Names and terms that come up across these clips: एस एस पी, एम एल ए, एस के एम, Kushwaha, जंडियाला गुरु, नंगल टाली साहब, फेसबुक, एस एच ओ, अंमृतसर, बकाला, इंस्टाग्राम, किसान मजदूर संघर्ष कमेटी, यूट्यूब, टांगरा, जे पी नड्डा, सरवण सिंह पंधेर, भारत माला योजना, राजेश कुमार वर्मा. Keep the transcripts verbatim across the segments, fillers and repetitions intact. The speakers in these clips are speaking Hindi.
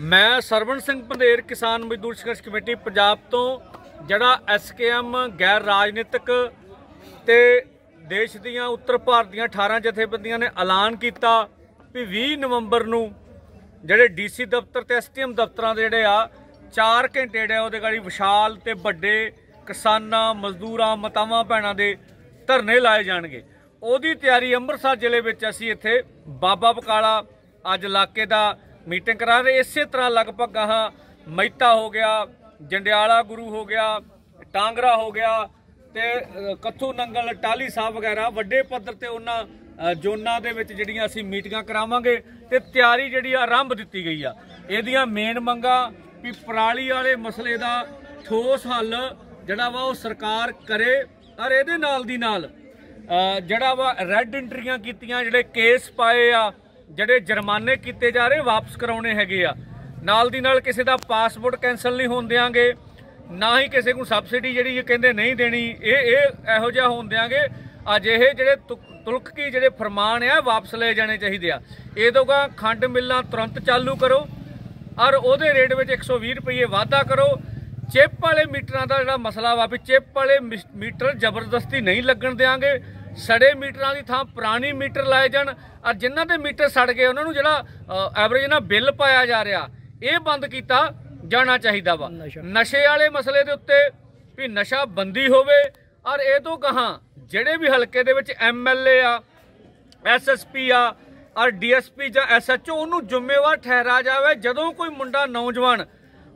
मैं सरवण सिंह पंधेर किसान मजदूर संघर्ष कमेटी पंजाब तो जड़ा एस के एम गैर राजनीतिक ते देश दियां उत्तर भारत दियां अठारह जथेबंदियां ने ऐलान किया भी बीस नवंबर नूं जिहड़े डी सी दफ्तर ते एस टी एम दफ्तरां दे जिहड़े आ चार घंटे जिहड़े उहदे गाड़ी विशाल ते वड्डे किसानां मजदूरां मातावां भैणां दे धरने लाए जाणगे। उहदी तैयारी अंमृतसर जिले विच असीं इत्थे बाबा बकाला अज इलाके दा मीटिंग करा रहे। इस तरह लगभग हाँ मैता हो गया, जंडियाला गुरु हो गया, टांगरा हो गया ते कथू नंगल टाली साहब वगैरह वड्डे पद्धर ते उन्हां जोनां दे विच जिहड़ियां असीं मीटिंगां करावांगे ते तैयारी जिहड़ी आरंभ दित्ती गई आ। इहदियां मेन मंगां भी पराली वाले मसले दा ठोस हल जिहड़ा वा ओह सरकार करे और इहदे नाल दी नाल जिहड़ा वा रैड एंट्रियां कीतियां, जिहड़े केस पाए आ, जिहड़े जरमाने किए जा रहे वापस कराने हैगे आ। नाल दी नाल किसी का पासपोर्ट कैंसल नहीं होन देंगे, ना ही किसी को सबसिडी जिहड़ी ये कहंदे नहीं देनी, ये इहो जिहा होन देंगे। अजिहे जिहड़े तुल्क की जिहड़े फरमान आ वापस ले जाने चाहिए आ। इदों गा खंड मिलां तुरंत चालू करो और उहदे रेट में एक सौ भी रुपये वाधा करो। चिप वाले मीटरां दा जिहड़ा मसला वा भी चिप वाले मीटर जबरदस्ती नहीं लगण देंगे। सड़े मीटरों की थां पुरानी मीटर लाए जान और जिन्हों के मीटर सड़ गए उन्होंने जिहड़ा एवरेज ना बिल पाया जा रहा ये बंद किया जाना चाहिए वा। नशे वाले मसले के उत्ते भी नशा बंदी होवे और ये तो कहाँ जिहड़े भी हलके दे विच एम एल ए आ, एस एस पी आ, आर डी एस पी जां एस एच ओ उन्होंने जिम्मेवार ठहराया जाए। जदों कोई मुंडा नौजवान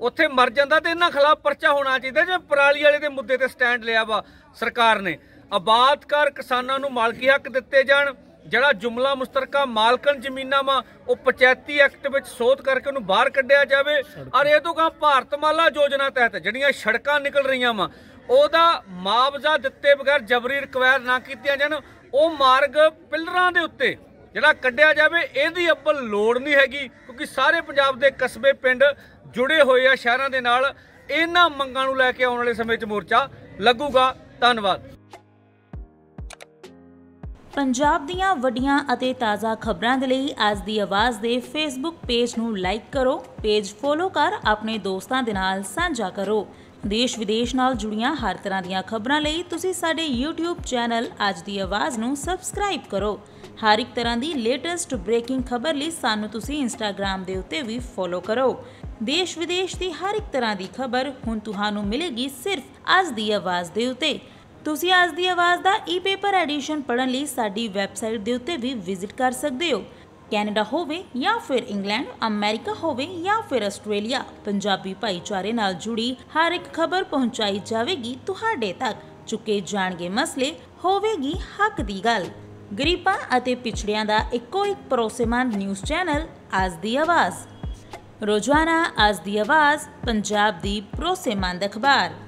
उत्थे मर जाता तो इन्हां खिलाफ परचा होना चाहिए। जो पराली वाले के मुद्दे पर स्टैंड लिया वा सरकार ने, आबाद कर, किसानों नूं मालकी हक दिते जाण। जिहड़ा जुमला मुश्तरका मालकन जमीनां वा उह पंचायती एक्ट विच सोध करके उन्होंने बाहर कढ़िया जाए। और ये तो कहा भारत माला योजना तहत जिहड़ियां सड़कां निकल रही वा उहदा मुआवजा दिते बगैर जबरी रिकवायर ना कीतियां जाण। उह मार्ग पिलरां दे उत्ते जिहड़ा कढ़िया जाए। इहदी अब्बल लोड़ नहीं हैगी क्योंकि सारे पंजाब दे कस्बे पिंड जुड़े हुए आ शहरां दे नाल। इन्हां मंगां नूं लै के आउण वाले समय च मोर्चा लगूगा। धन्नवाद। पंजाब दियां वड्डियां अते ताज़ा खबरां दे लई आज दी आवाज़ दे फेसबुक पेज नूं लाइक करो, पेज फॉलो कर अपने दोस्तां दे नाल सांझा करो। देश विदेश नाल जुड़ियां हर तरह दियां खबरां लई तुसीं साडे यूट्यूब चैनल आज दी आवाज़ नूं सबसक्राइब करो। हर एक तरह दी लेटेस्ट ब्रेकिंग खबर लई सानूं तुसीं इंस्टाग्राम दे उत्ते भी फॉलो करो। देश विदेश दी हर एक तरह दी खबर हुण तुहानूं मिलेगी सिर्फ आज दी आवाज़ दे उत्ते। तुसी आज दी आवाज़ दा ई पेपर एडिशन पढ़न लई साडी वैबसाइट दे उत्ते भी विजिट कर सकदे हो। कैनेडा होवे या फिर इंग्लैंड, अमेरिका होवे या फिर आस्ट्रेलिया, पंजाबी भाईचारे नाल जुड़ी हर एक खबर पहुंचाई जावेगी तुहाडे तक। चुके जाणगे मसले, होवेगी हक दी गल। गरीबां अते पिछड़ियां दा इक्को इक भरोसेमंद न्यूज़ चैनल आज दी आवाज़। रोजाना आज दी आवाज़, पंजाब दी भरोसेमंद अखबार।